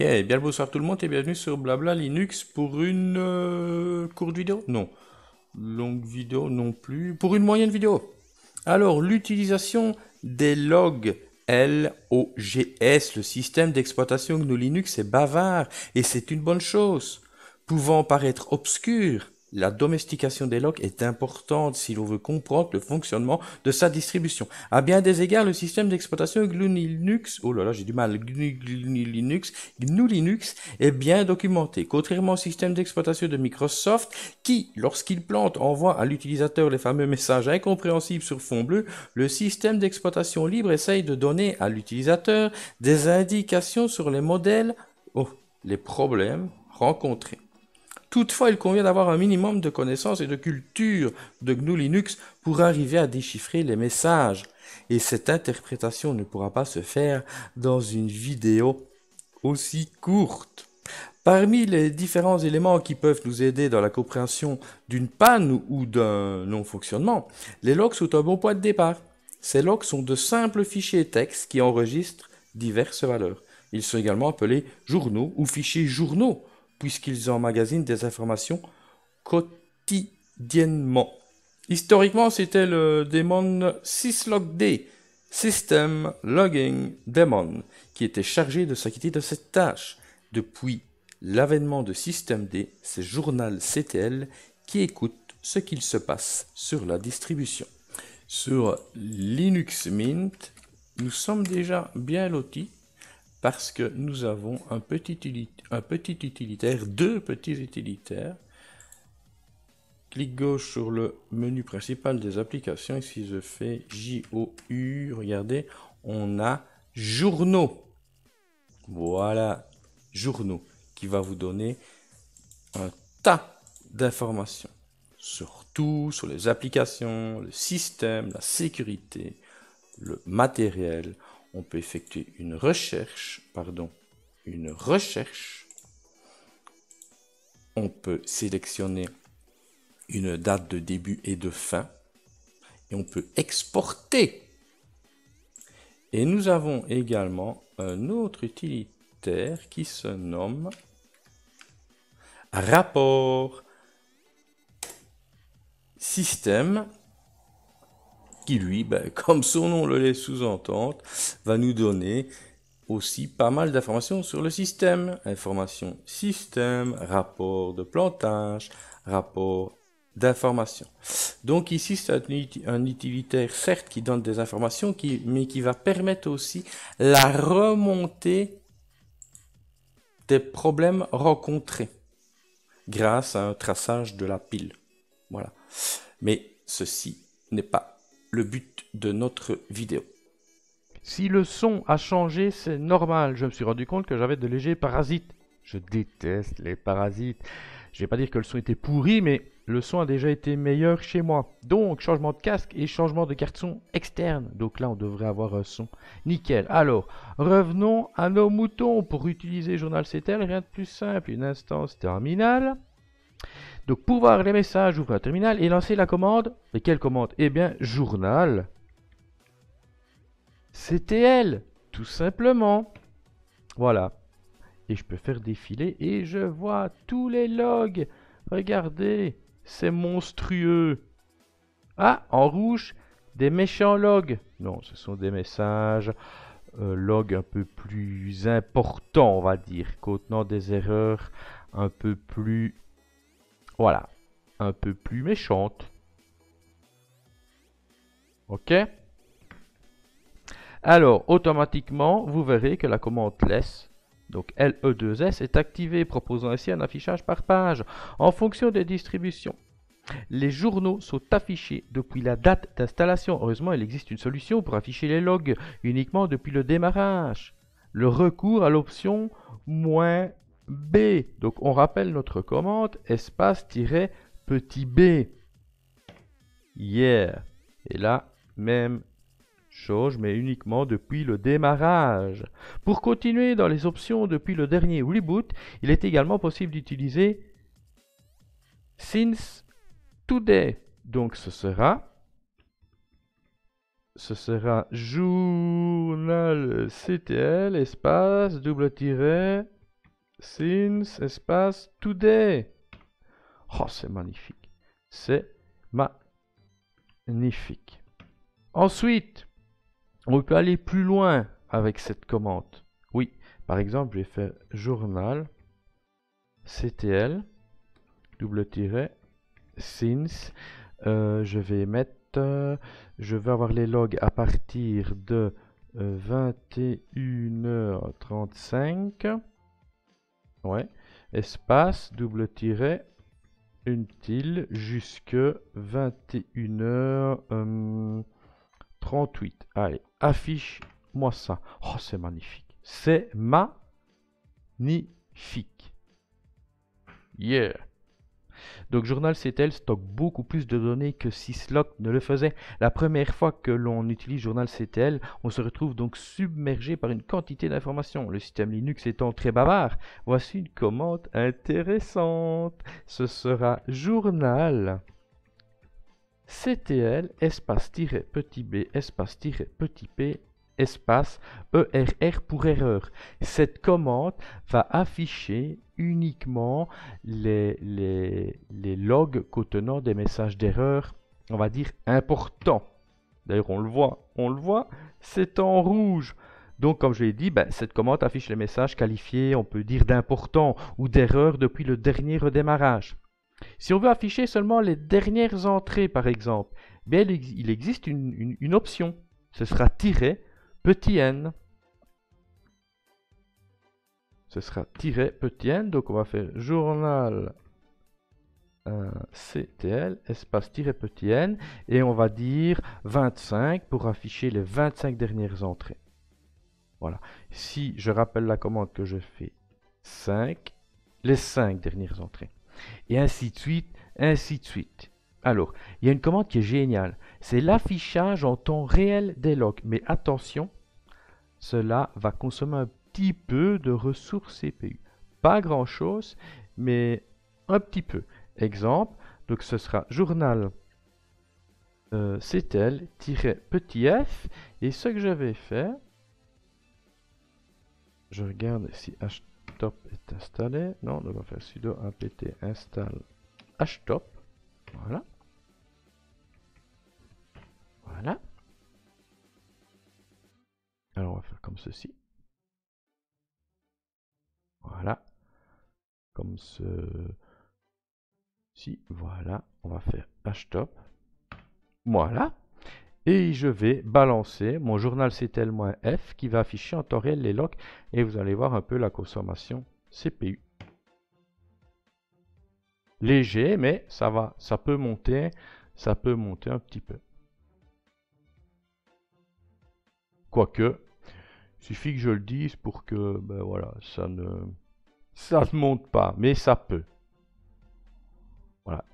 Yeah, bien le bonsoir tout le monde et bienvenue sur Blabla Linux pour une courte vidéo, non, longue vidéo non plus, pour une moyenne vidéo. Alors, l'utilisation des logs, LOGS, le système d'exploitation GNU Linux est bavard et c'est une bonne chose. Pouvant paraître obscur, la domestication des logs est importante si l'on veut comprendre le fonctionnement de sa distribution. À bien des égards, le système d'exploitation GNU Linux est bien documenté, contrairement au système d'exploitation de Microsoft qui, lorsqu'il plante, envoie à l'utilisateur les fameux messages incompréhensibles sur fond bleu. Le système d'exploitation libre essaye de donner à l'utilisateur des indications sur les modèles, les problèmes rencontrés. Toutefois, il convient d'avoir un minimum de connaissances et de culture de GNU Linux pour arriver à déchiffrer les messages. Et cette interprétation ne pourra pas se faire dans une vidéo aussi courte. Parmi les différents éléments qui peuvent nous aider dans la compréhension d'une panne ou d'un non-fonctionnement, les logs sont un bon point de départ. Ces logs sont de simples fichiers texte qui enregistrent diverses valeurs. Ils sont également appelés journaux ou fichiers journaux, puisqu'ils emmagasinent des informations quotidiennement. Historiquement, c'était le daemon SyslogD, System Logging Daemon, qui était chargé de s'acquitter de cette tâche. Depuis l'avènement de SystemD, c'est journalctl qui écoute ce qu'il se passe sur la distribution. Sur Linux Mint, nous sommes déjà bien lotis, parce que nous avons deux petits utilitaires. Clic gauche sur le menu principal des applications. Et si je fais JOU, regardez, on a journaux. Voilà, journaux, qui va vous donner un tas d'informations. Surtout sur les applications, le système, la sécurité, le matériel. On peut effectuer une recherche, on peut sélectionner une date de début et de fin, et on peut exporter. Et nous avons également un autre utilitaire qui se nomme rapport système, qui lui, comme son nom le laisse sous-entendre, va nous donner aussi pas mal d'informations sur le système. Informations système, rapport de plantage, rapport d'information. Donc ici, c'est un utilitaire, certes, qui donne des informations, mais qui va permettre aussi la remontée des problèmes rencontrés grâce à un traçage de la pile. Voilà. Mais ceci n'est pas le but de notre vidéo. Si le son a changé, c'est normal. Je me suis rendu compte que j'avais de légers parasites. Je déteste les parasites. Je ne vais pas dire que le son était pourri, mais le son a déjà été meilleur chez moi. Donc, changement de casque et changement de carte son externe. Donc là, on devrait avoir un son nickel. Alors, revenons à nos moutons. Pour utiliser journalctl, rien de plus simple. Une instance terminale. Donc, pour voir les messages, ouvrir le terminal et lancer la commande. Mais quelle commande? Eh bien, journalctl, tout simplement. Voilà. Et je peux faire défiler et je vois tous les logs. Regardez, c'est monstrueux. Ah, en rouge, des méchants logs. Non, ce sont des messages logs un peu plus importants, on va dire, contenant des erreurs un peu plus... Voilà, un peu plus méchante. Ok. Alors, automatiquement, vous verrez que la commande less, donc LE2S, est activée, proposant ainsi un affichage par page. En fonction des distributions, les journaux sont affichés depuis la date d'installation. Heureusement, il existe une solution pour afficher les logs uniquement depuis le démarrage. Le recours à l'option -B. Donc on rappelle notre commande espace-petit b. Yeah. Et là, même chose, mais uniquement depuis le démarrage. Pour continuer dans les options depuis le dernier reboot, il est également possible d'utiliser since today. Donc ce sera journalctl espace double tiret since espace today. Oh, c'est magnifique. C'est magnifique. Ensuite, on peut aller plus loin avec cette commande. Oui, par exemple, je vais faire journalctl double tiret since. Je vais mettre, je vais avoir les logs à partir de 21h35. Ouais, espace double tiret until jusque 21h38. Allez, affiche-moi ça. Oh, c'est magnifique. C'est magnifique. Yeah. Donc, journalctl stocke beaucoup plus de données que syslog ne le faisait. La première fois que l'on utilise journalctl, on se retrouve donc submergé par une quantité d'informations. Le système Linux étant très bavard, voici une commande intéressante. Ce sera journalctl espace petit b espace petit p espace ERR pour erreur. Cette commande va afficher uniquement les logs contenant des messages d'erreur, on va dire importants. D'ailleurs, on le voit, c'est en rouge. Donc, comme je l'ai dit, cette commande affiche les messages qualifiés, on peut dire d'importants ou d'erreurs depuis le dernier redémarrage. Si on veut afficher seulement les dernières entrées, par exemple, bien, il existe une option. Ce sera -n. Ce sera -n. Donc on va faire journalctl espace -n et on va dire 25 pour afficher les 25 dernières entrées. Voilà. Si je rappelle la commande que je fais 5, les 5 dernières entrées. Et ainsi de suite, ainsi de suite. Alors, il y a une commande qui est géniale, c'est l'affichage en temps réel des logs. Mais attention, cela va consommer un petit peu de ressources CPU. Pas grand-chose, mais un petit peu. Exemple, donc ce sera journalctl-f et ce que je vais faire, je regarde si htop est installé. Non, on va faire sudo apt install htop. Voilà. Voilà. Alors on va faire comme ceci. Voilà. Comme ceci. Voilà. On va faire htop. Voilà. Et je vais balancer mon journalctl-f qui va afficher en temps réel les logs. Et vous allez voir un peu la consommation CPU. Léger, mais ça va, ça peut monter un petit peu. Quoique, il suffit que je le dise pour que, voilà, ça ne monte pas, mais ça peut. Voilà.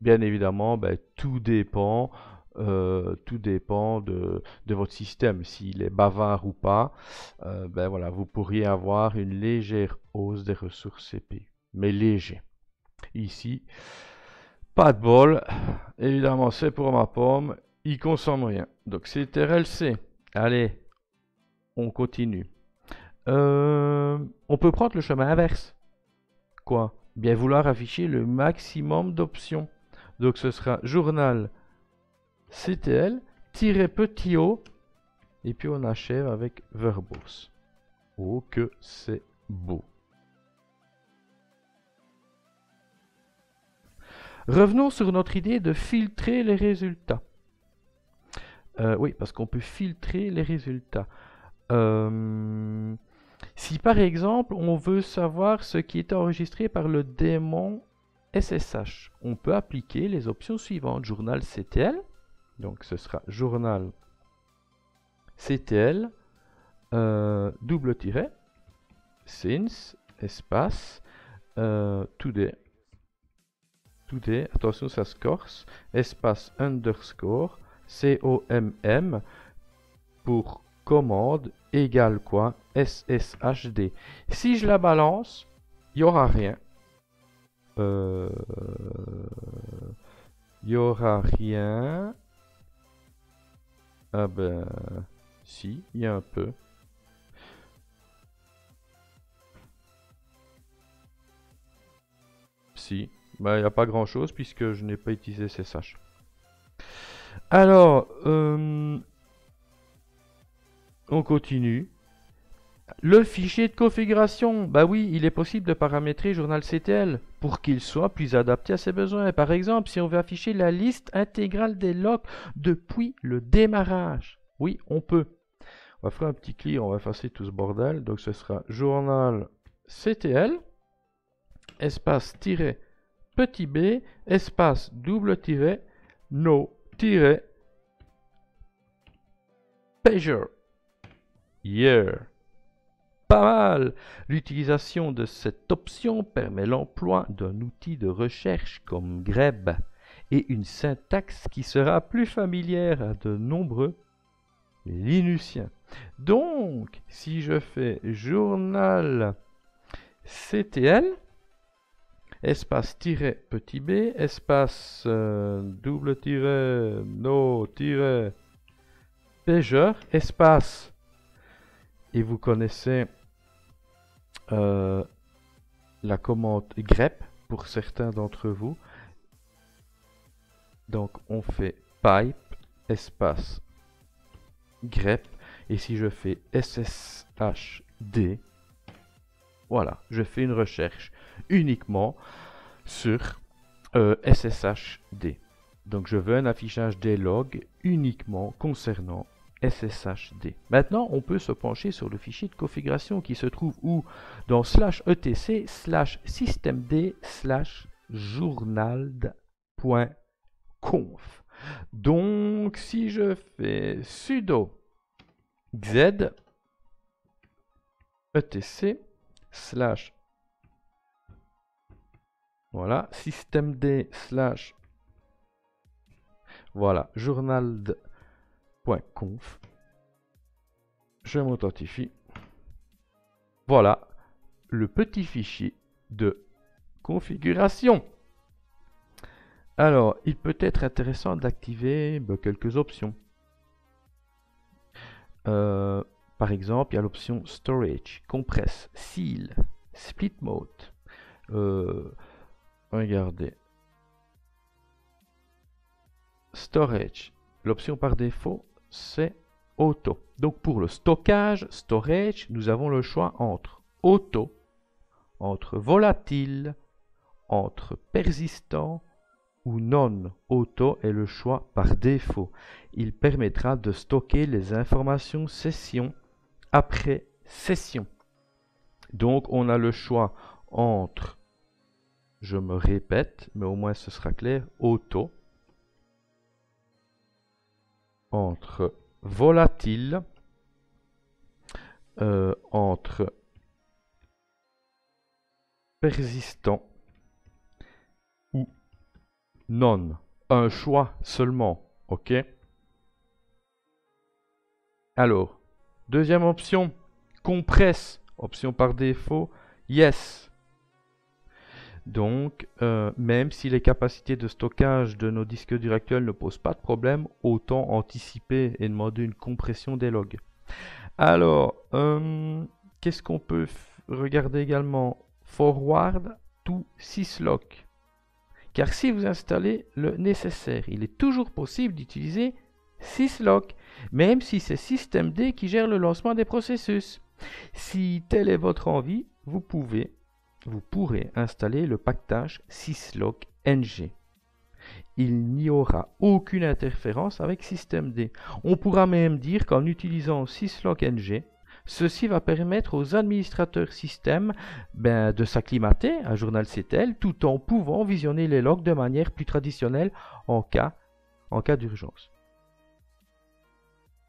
Bien évidemment, tout dépend de votre système, s'il est bavard ou pas. Voilà, vous pourriez avoir une légère hausse des ressources CPU, mais léger. Ici, pas de bol, évidemment c'est pour ma pomme, il consomme rien, donc c'est RLC. Allez, on continue. On peut prendre le chemin inverse, quoi, bien vouloir afficher le maximum d'options, donc ce sera journalctl-o et puis on achève avec verbose. Oh que c'est beau. Revenons sur notre idée de filtrer les résultats. Oui, parce qu'on peut filtrer les résultats. Si par exemple, on veut savoir ce qui est enregistré par le daemon SSH, on peut appliquer les options suivantes. Journalctl, donc ce sera journalctl double tiret since espace today. Attention, ça se corse, espace underscore COMM pour commande égale quoi, SSHD. Si je la balance, il n'y aura rien. Ah ben, si, il y a un peu. Si, bah il n'y a pas grand chose puisque je n'ai pas utilisé SSH. Alors, on continue. Le fichier de configuration, bah oui, il est possible de paramétrer journalctl pour qu'il soit plus adapté à ses besoins. Par exemple, si on veut afficher la liste intégrale des logs depuis le démarrage, oui, on peut. On va faire un petit clic, on va effacer tout ce bordel. Donc ce sera journalctl, espace tiret petit b, espace double tiret no tiret pager. Yeah. Pas mal. L'utilisation de cette option permet l'emploi d'un outil de recherche comme grep et une syntaxe qui sera plus familière à de nombreux Linuxiens. Donc, si je fais journalctl, espace tiret petit b, espace double tiret no tiret pager, espace, et vous connaissez la commande grep pour certains d'entre vous. Donc on fait pipe espace grep, et si je fais SSHD, voilà, je fais une recherche uniquement sur SSHD. Donc je veux un affichage des logs uniquement concernant SSHD. Maintenant, on peut se pencher sur le fichier de configuration qui se trouve où? Dans /etc/systemd/journald.conf. Donc, si je fais sudo z etc/ voilà, systemd/ voilà, journald.conf. Je m'authentifie. Voilà le petit fichier de configuration. Alors, il peut être intéressant d'activer quelques options. Par exemple, il y a l'option Storage, Compress, Seal, Split Mode. Regardez. Storage. L'option par défaut, c'est Auto. Donc, pour le stockage, Storage, nous avons le choix entre Auto, entre Volatile, entre Persistant, ou non. Auto est le choix par défaut. Il permettra de stocker les informations session après session. Donc on a le choix entre, je me répète, mais au moins ce sera clair, auto, entre volatile, entre persistant, non, un choix seulement, ok? Alors, deuxième option, compresse, option par défaut, yes. Donc, même si les capacités de stockage de nos disques durs actuels ne posent pas de problème, autant anticiper et demander une compression des logs. Alors, qu'est-ce qu'on peut regarder également? Forward to syslog. Car si vous installez le nécessaire, il est toujours possible d'utiliser syslog, même si c'est SystemD qui gère le lancement des processus. Si telle est votre envie, vous pourrez installer le pactage syslog-ng. Il n'y aura aucune interférence avec SystemD. On pourra même dire qu'en utilisant syslog-ng, ceci va permettre aux administrateurs système de s'acclimater à journalctl tout en pouvant visionner les logs de manière plus traditionnelle en cas d'urgence.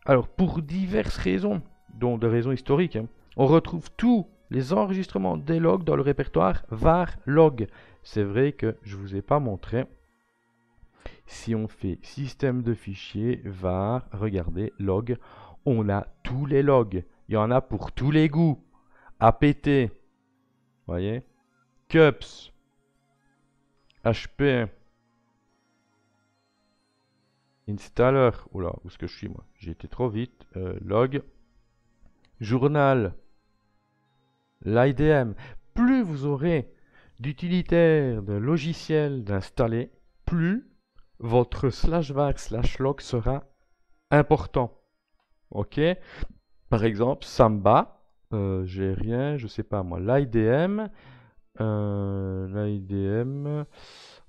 Alors, pour diverses raisons, dont des raisons historiques, hein, on retrouve tous les enregistrements des logs dans le répertoire var log. C'est vrai que je ne vous ai pas montré. Si on fait système de fichiers var, regardez, log, on a tous les logs. Il y en a pour tous les goûts. APT, voyez, CUPS, HP, Installer, oula, où est-ce que je suis moi? J'ai été trop vite. Log, Journal, l'IDM. Plus vous aurez d'utilitaire, de logiciel d'installer, plus votre /var/log sera important. Ok, par exemple, Samba, j'ai rien, je sais pas moi, l'IDM,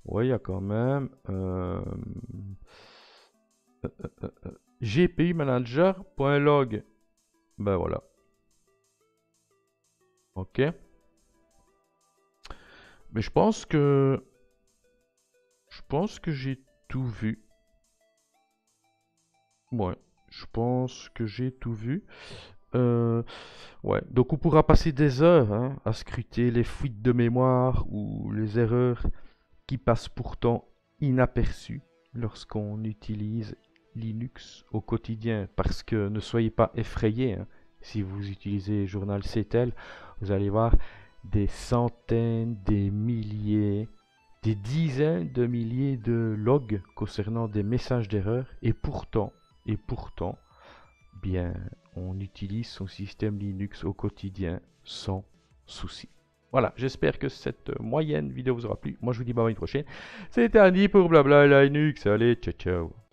ouais, il y a quand même GPI manager.log. Ben voilà. Ok. Mais je pense que j'ai tout vu. Ouais, je pense que j'ai tout vu. Ouais, donc on pourra passer des heures hein, à scruter les fuites de mémoire ou les erreurs qui passent pourtant inaperçues lorsqu'on utilise Linux au quotidien. Parce que ne soyez pas effrayés, hein, si vous utilisez journalctl, vous allez voir des centaines, des milliers, des dizaines de milliers de logs concernant des messages d'erreur. Et pourtant, bien, on utilise son système Linux au quotidien sans souci. Voilà, j'espère que cette moyenne vidéo vous aura plu. Moi, je vous dis bye bye à une prochaine. C'était Andy pour Blabla Linux. Allez, ciao, ciao.